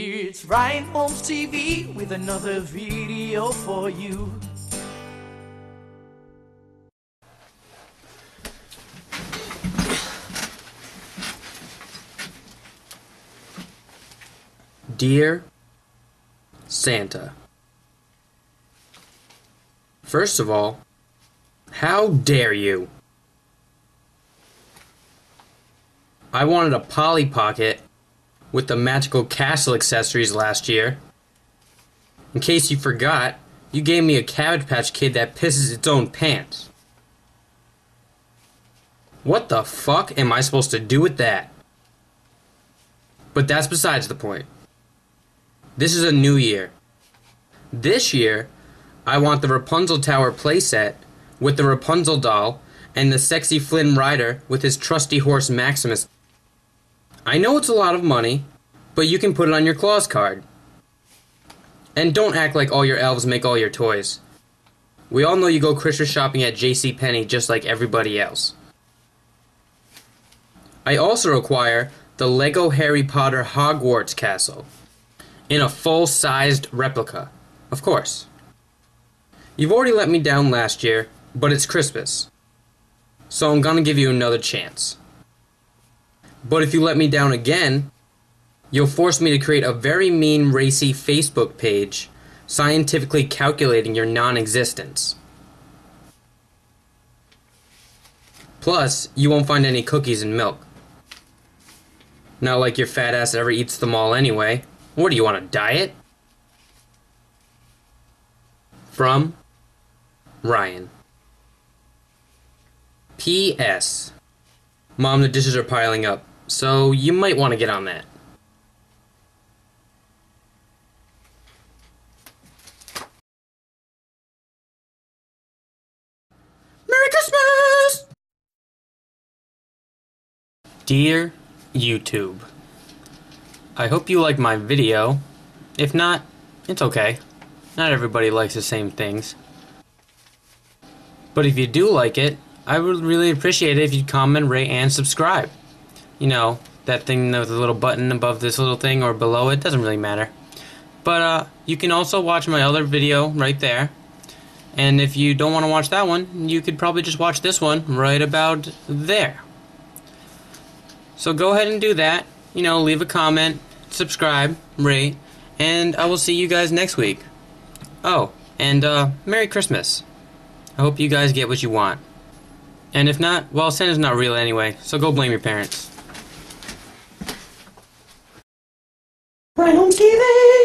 It's Ryan Holmes TV with another video for you. Dear Santa, first of all, how dare you? I wanted a Polly Pocket with the magical castle accessories last year. In case you forgot, you gave me a Cabbage Patch Kid that pisses its own pants. What the fuck am I supposed to do with that? But that's besides the point. This is a new year. This year, I want the Rapunzel Tower playset with the Rapunzel doll and the sexy Flynn Rider with his trusty horse Maximus. I know it's a lot of money, but you can put it on your Claus card. And don't act like all your elves make all your toys. We all know you go Christmas shopping at JCPenney just like everybody else. I also require the Lego Harry Potter Hogwarts castle. In a full-sized replica, of course. You've already let me down last year, but it's Christmas, so I'm gonna give you another chance. But if you let me down again, you'll force me to create a very mean, racy Facebook page, scientifically calculating your non-existence. Plus, you won't find any cookies and milk. Not like your fat ass ever eats them all anyway. What do you want, a diet? From Ryan. P.S. Mom, the dishes are piling up, so you might want to get on that. Merry Christmas! Dear YouTube, I hope you like my video. If not, it's okay. Not everybody likes the same things. But if you do like it, I would really appreciate it if you'd comment, rate, and subscribe. You know, that thing with the little button above this little thing or below it, doesn't really matter. But you can also watch my other video right there. And if you don't want to watch that one, you could probably just watch this one right about there. So go ahead and do that. You know, leave a comment, subscribe, rate, and I will see you guys next week. Oh, and Merry Christmas. I hope you guys get what you want. And if not, well, Santa's not real anyway, so go blame your parents. Ryan Holmes TV!